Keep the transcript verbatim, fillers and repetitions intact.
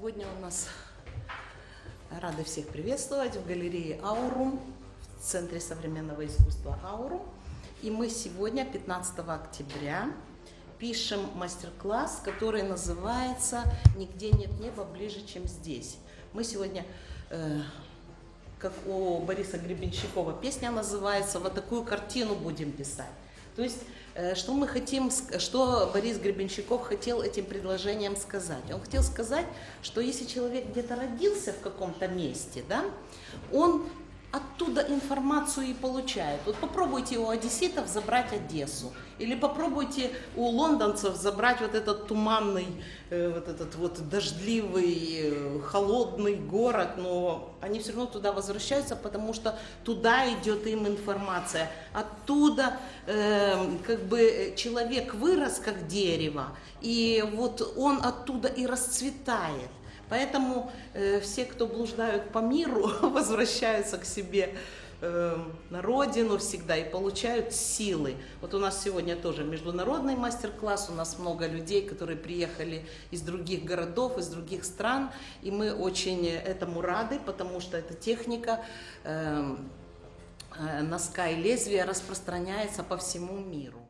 Сегодня у нас рады всех приветствовать в галерее Ауру, в Центре современного искусства Ауру. И мы сегодня, пятнадцатого октября, пишем мастер-класс, который называется «Нигде нет неба ближе, чем здесь». Мы сегодня, э, как у Бориса Гребенщикова, песня называется, вот такую картину будем писать. То есть, что мы хотим, что Борис Гребенщиков хотел этим предложением сказать? Он хотел сказать, что если человек где-то родился в каком-то месте, да, он оттуда информацию и получает. Вот попробуйте у одесситов забрать Одессу, или попробуйте у лондонцев забрать вот этот туманный, вот этот вот дождливый, холодный город, но они все равно туда возвращаются, потому что туда идет им информация. Оттуда э, как бы человек вырос как дерево, и вот он оттуда и расцветает. Поэтому э, все, кто блуждают по миру, возвращаются к себе э, на родину всегда и получают силы. Вот у нас сегодня тоже международный мастер-класс, у нас много людей, которые приехали из других городов, из других стран, и мы очень этому рады, потому что эта техника э, э, носка и лезвия распространяется по всему миру.